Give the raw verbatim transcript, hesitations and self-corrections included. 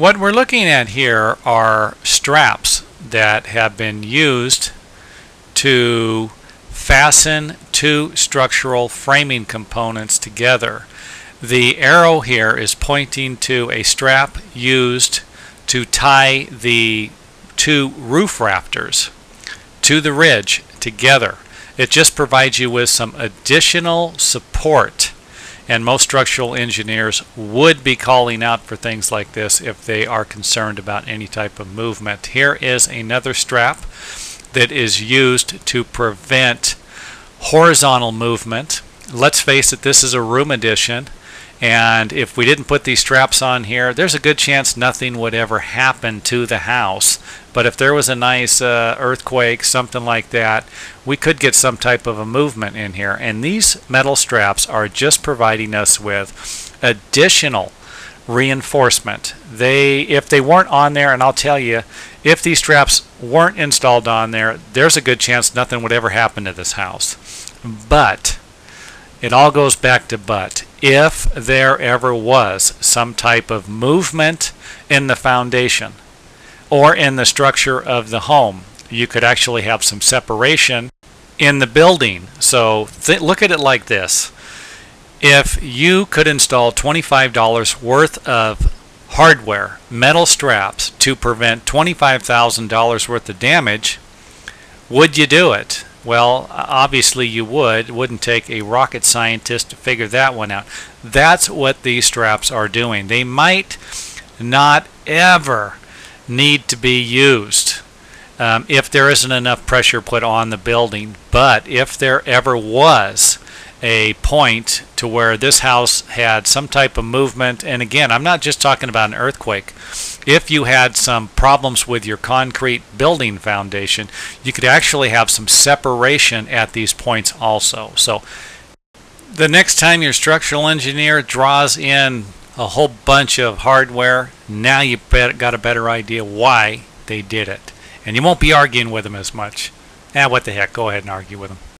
What we're looking at here are straps that have been used to fasten two structural framing components together. The arrow here is pointing to a strap used to tie the two roof rafters to the ridge together. It just provides you with some additional support, and most structural engineers would be calling out for things like this if they are concerned about any type of movement. Here is another strap that is used to prevent horizontal movement. Let's face it, this is a room addition, and if we didn't put these straps on here, there's a good chance nothing would ever happen to the house. But if there was a nice uh, earthquake, something like that, we could get some type of a movement in here. And these metal straps are just providing us with additional reinforcement. They, if they weren't on there, and I'll tell you, if these straps weren't installed on there, there's a good chance nothing would ever happen to this house. But it all goes back to but. If there ever was some type of movement in the foundation or in the structure of the home, you could actually have some separation in the building. So th look at it like this. If you could install twenty-five dollars worth of hardware, metal straps, to prevent twenty-five thousand dollars worth of damage, would you do it? Well, obviously you would. It wouldn't take a rocket scientist to figure that one out. That's what these straps are doing. They might not ever need to be used um, if there isn't enough pressure put on the building. But if there ever was a point to where this house had some type of movement, and again, I'm not just talking about an earthquake. If you had some problems with your concrete building foundation, you could actually have some separation at these points also. So the next time your structural engineer draws in a whole bunch of hardware, now you've got a better idea why they did it, and you won't be arguing with them as much. Ah, what the heck, go ahead and argue with them.